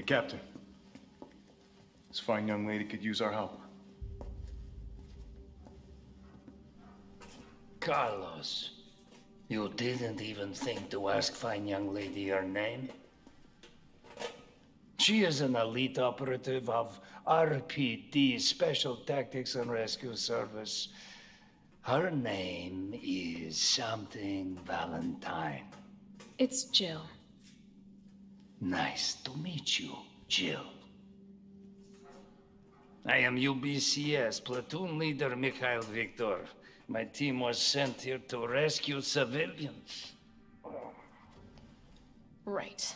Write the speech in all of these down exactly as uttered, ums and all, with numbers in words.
Hey, Captain. This fine young lady could use our help. Carlos, you didn't even think to ask fine young lady her name? She is an elite operative of R P D, Special Tactics and Rescue Service. Her name is something Valentine. It's Jill. Nice to meet you, Jill. I am U B C S platoon leader Mikhail Viktor. My team was sent here to rescue civilians. Right.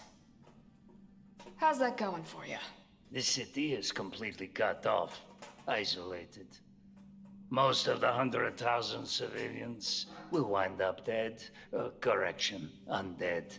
How's that going for you? This city is completely cut off, isolated. Most of the hundred thousand civilians will wind up dead. Uh, correction, undead.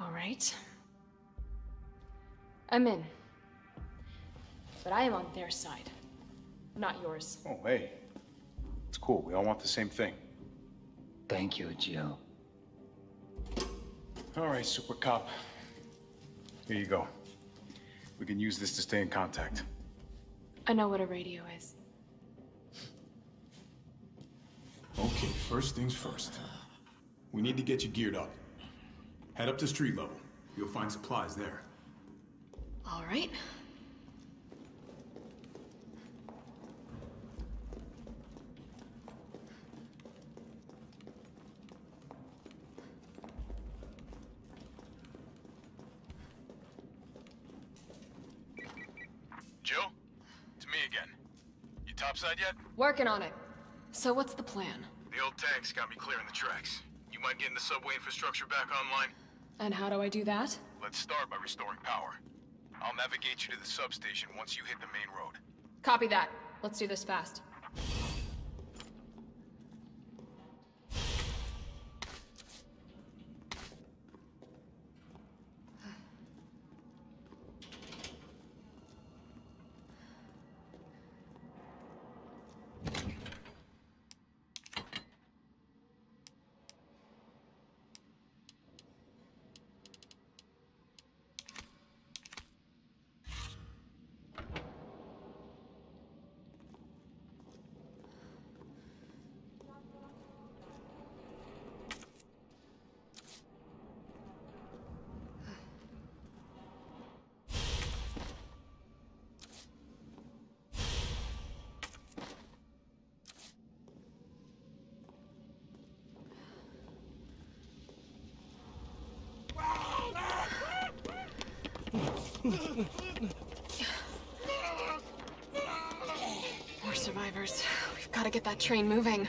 All right. I'm in. But I am on their side, not yours. Oh, hey. It's cool. We all want the same thing. Thank you, Jill. All right, Super Cop. Here you go. We can use this to stay in contact. I know what a radio is. Okay, first things first. We need to get you geared up. Head up to street level. You'll find supplies there. All right. Jill? It's me again. You topside yet? Working on it. So what's the plan? The old tank's got me clearing the tracks. You mind getting the subway infrastructure back online? And how do I do that? Let's start by restoring power. I'll navigate you to the substation once you hit the main road. Copy that. Let's do this fast. More survivors. We've got to get that train moving.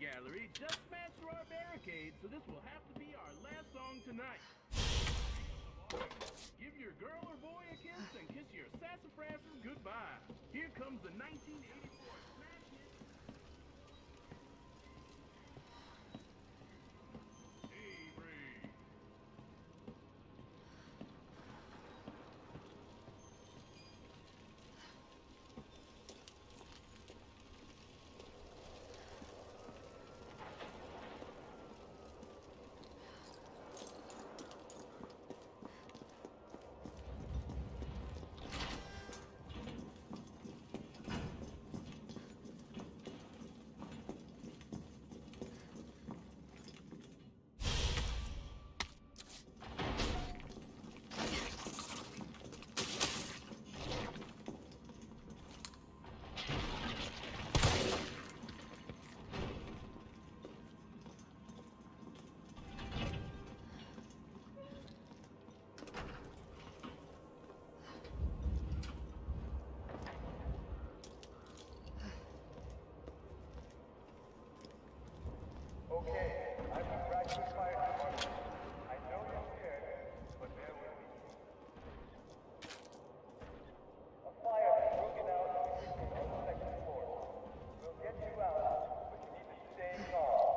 Gallery just passed through our barricade, so this will have to be our last song tonight. Give your girl or boy a kiss and kiss your sassafras goodbye. Here comes the nineteen eighty-four. Okay, I will drive this fire department. I know you're scared, but bear with me. A fire has broken out on the second floor. We'll get you out, but you need to stay calm.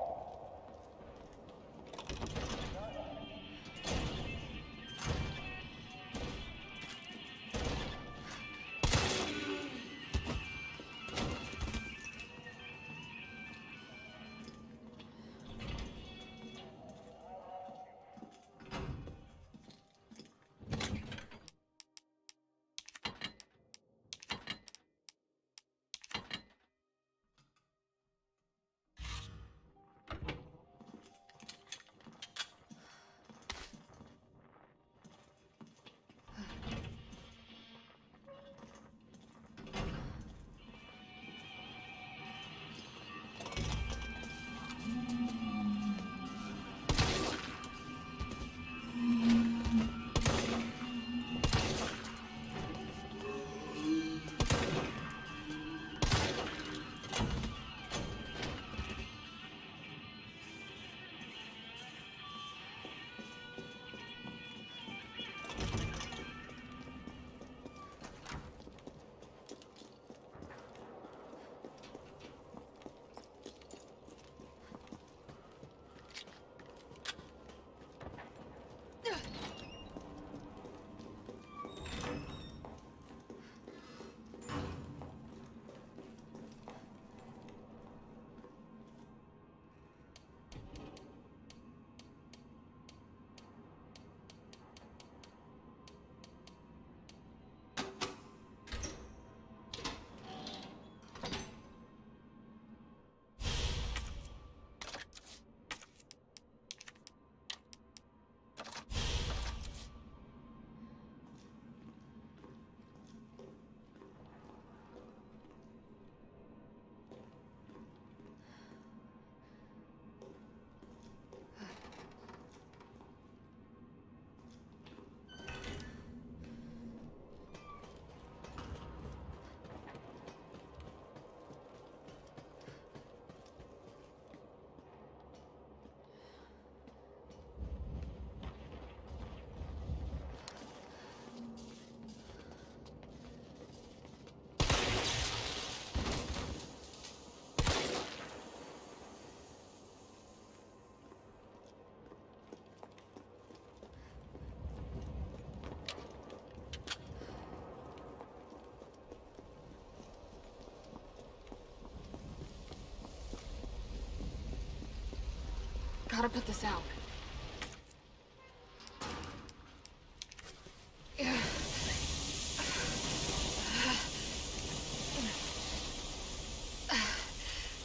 Gotta put this out.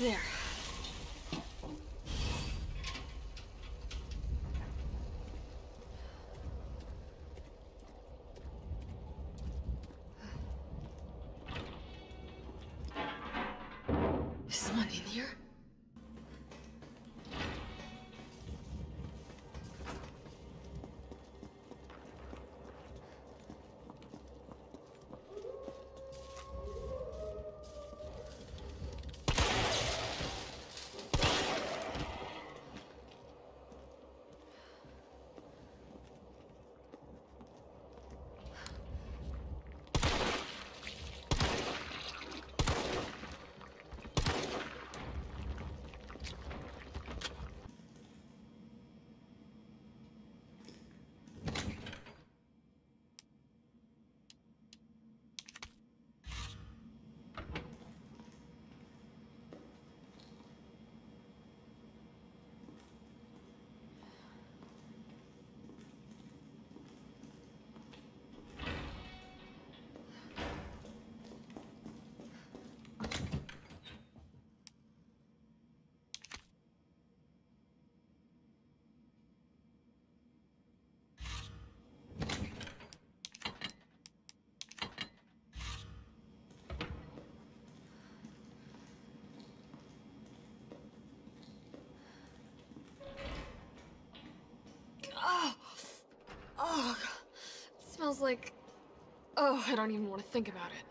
There. Is someone in here? Oh, God. It smells like... Oh, I don't even want to think about it.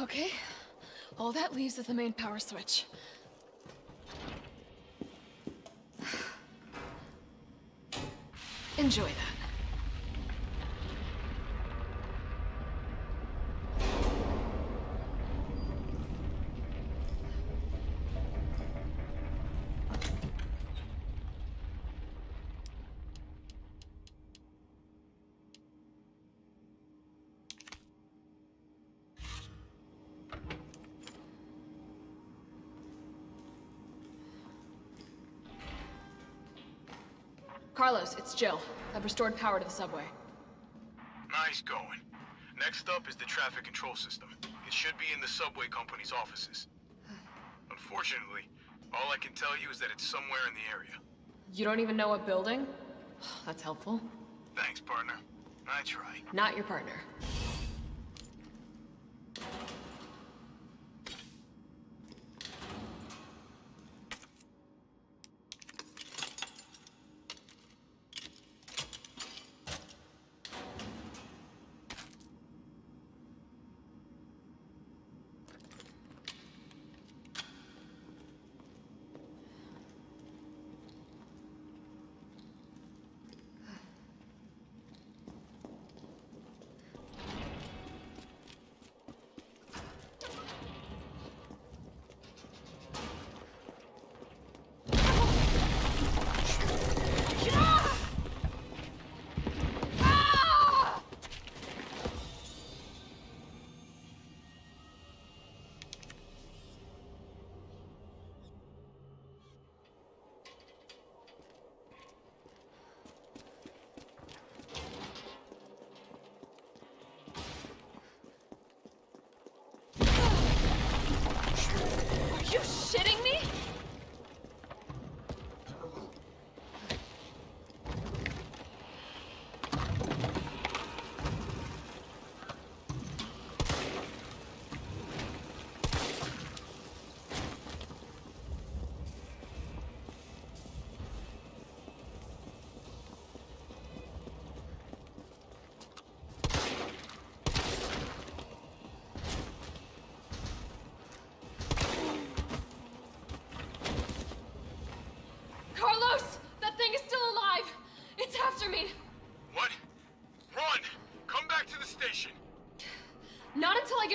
Okay, all that leaves is the main power switch. Enjoy that. Carlos, it's Jill. I've restored power to the subway. Nice going. Next up is the traffic control system. It should be in the subway company's offices. Unfortunately, all I can tell you is that it's somewhere in the area. You don't even know what building? That's helpful. Thanks, partner. I try. Not your partner.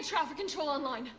Traffic control online.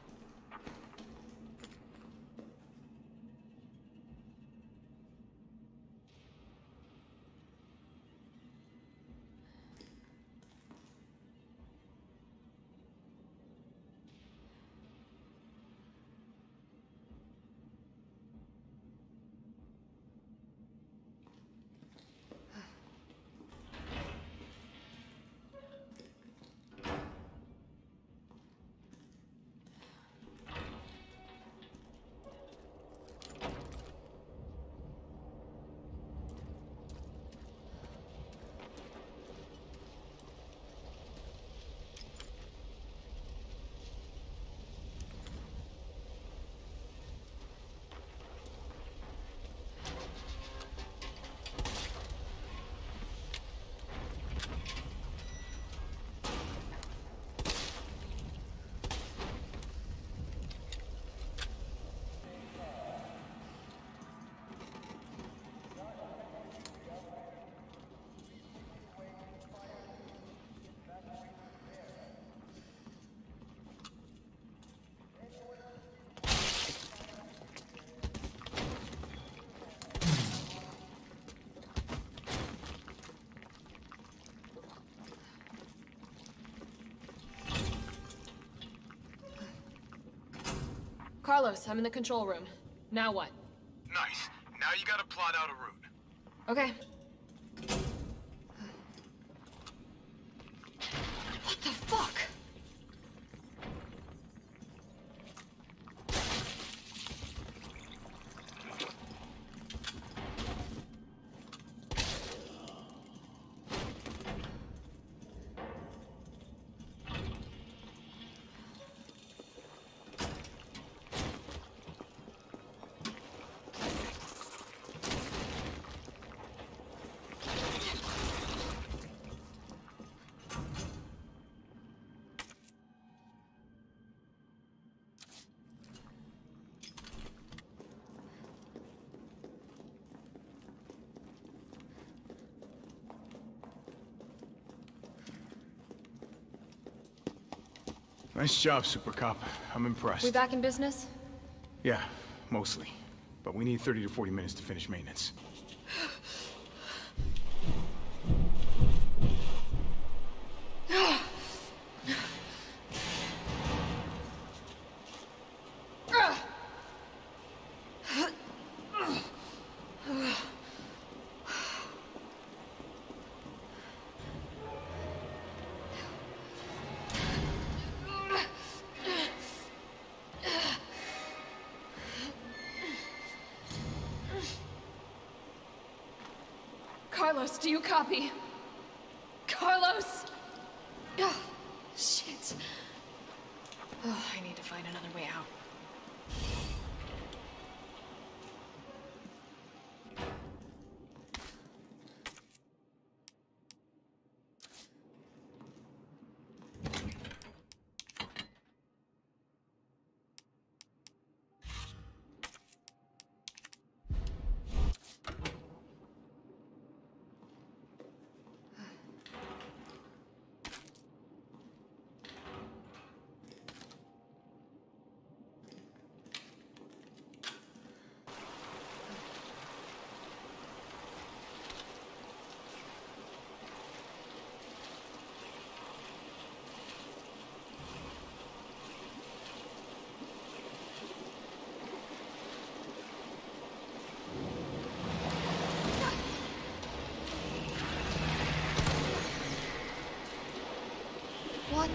Carlos, I'm in the control room. Now what? Nice. Now you gotta plot out a route. Okay. What the fuck? Nice job, Super Cop. I'm impressed. We back in business? Yeah, mostly. But we need thirty to forty minutes to finish maintenance. Carlos, do you copy? Carlos! Oh, shit. Oh, I need to find another way out. What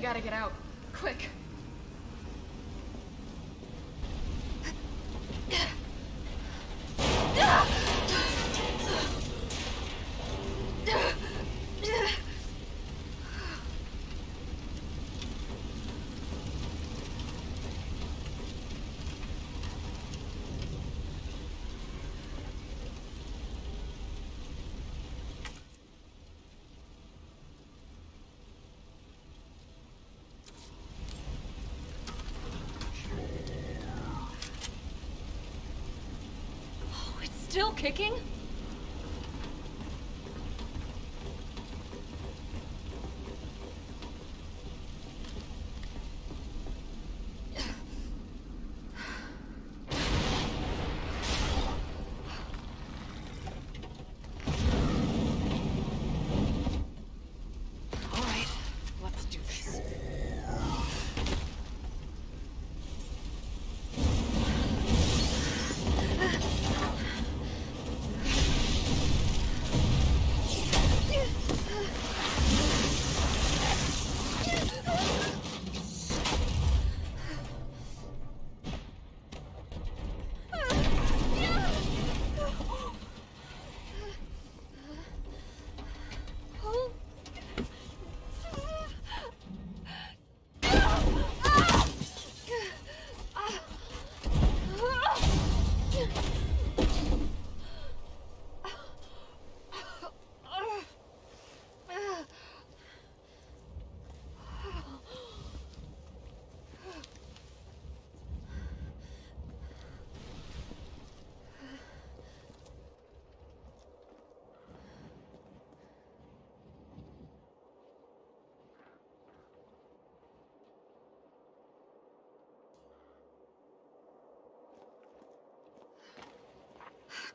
gotta get out. Quick. Still kicking? All right, let's do this.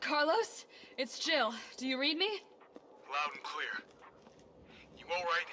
Carlos, it's Jill. Do you read me? Loud and clear. You all right?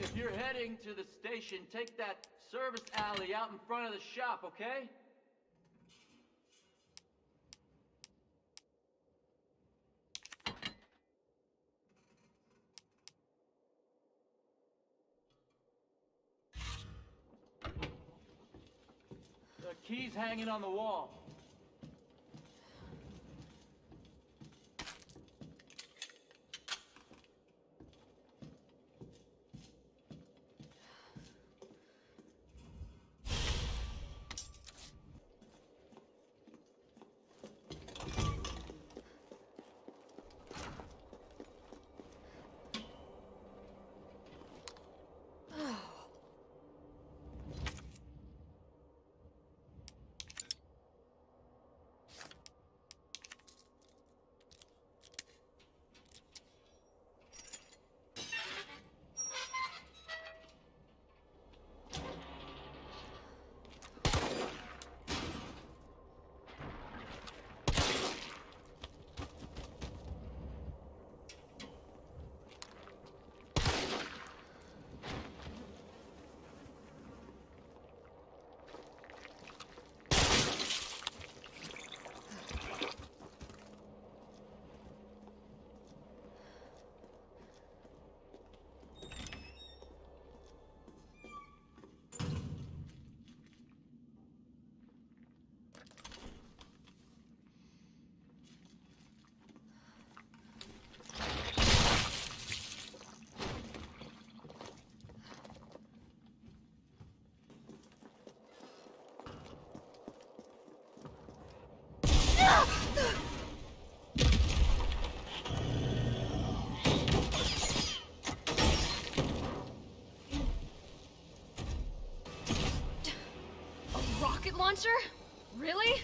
If you're heading to the station, take that service alley out in front of the shop, okay? The key's hanging on the wall. rocket launcher? Really?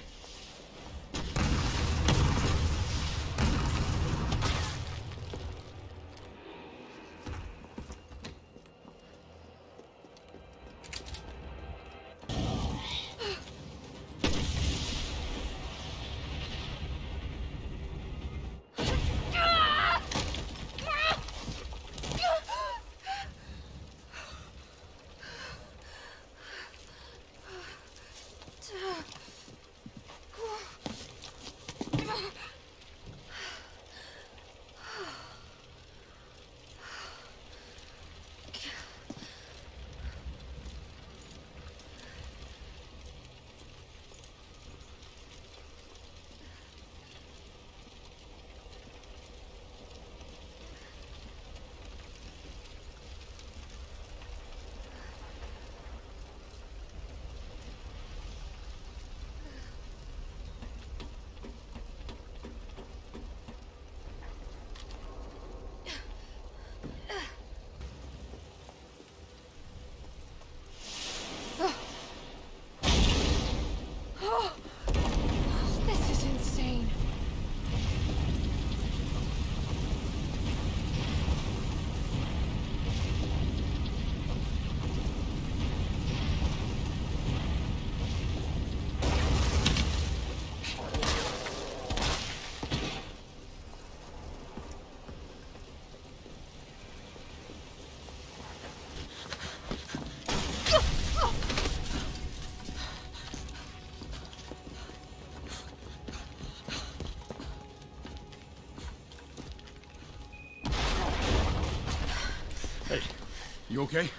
You okay?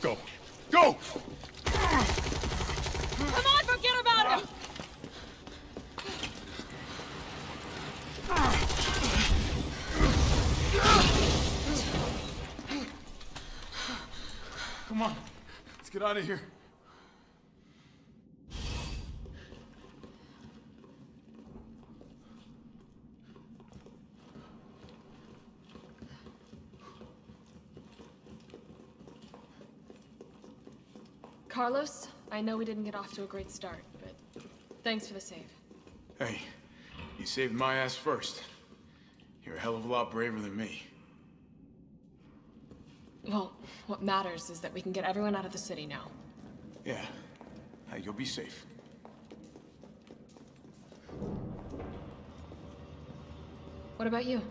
Go. Go! Come on, forget about him! Come on, let's get out of here. Carlos, I know we didn't get off to a great start, but thanks for the save. Hey, you saved my ass first. You're a hell of a lot braver than me. Well, what matters is that we can get everyone out of the city now. Yeah. Hey, you'll be safe. What about you?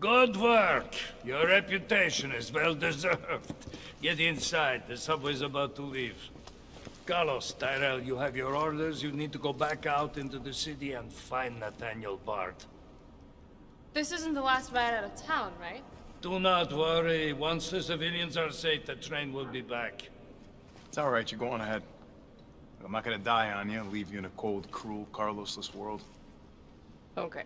Good work! Your reputation is well-deserved. Get inside. The subway's about to leave. Carlos, Tyrell, you have your orders. You need to go back out into the city and find Nathaniel Bard. This isn't the last ride out of town, right? Do not worry. Once the civilians are safe, the train will be back. It's all right. You go on ahead. I'm not gonna die on you and leave you in a cold, cruel, Carlosless world. Okay.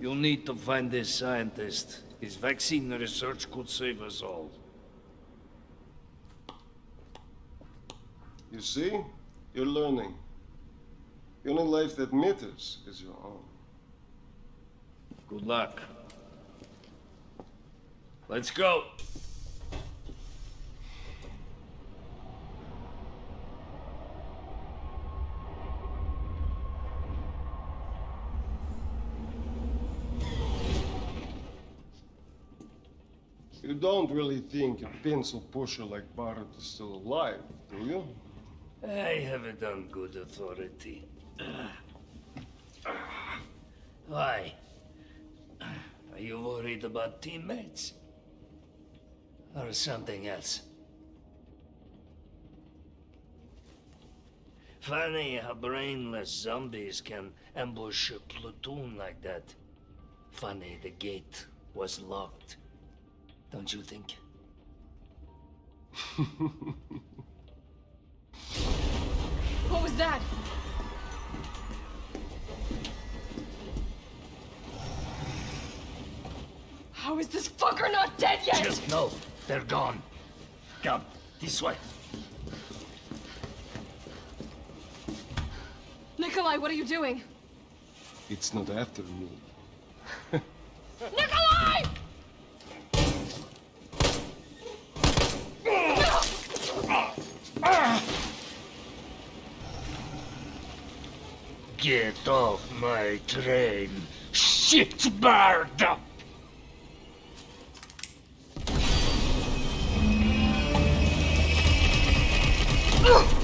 You'll need to find this scientist. His vaccine research could save us all. You see? You're learning. The only life that matters is your own. Good luck. Let's go! You don't really think a pencil pusher like Barrett is still alive, do you? I have it on good authority. Why? Are you worried about teammates? Or something else? Funny how brainless zombies can ambush a platoon like that. Funny the gate was locked. Don't you think? What was that? How is this fucker not dead yet? Just no, they're gone. Come, this way. Nikolai, what are you doing? It's not after me. Nikolai! Get off my train, shit Bard! Ugh!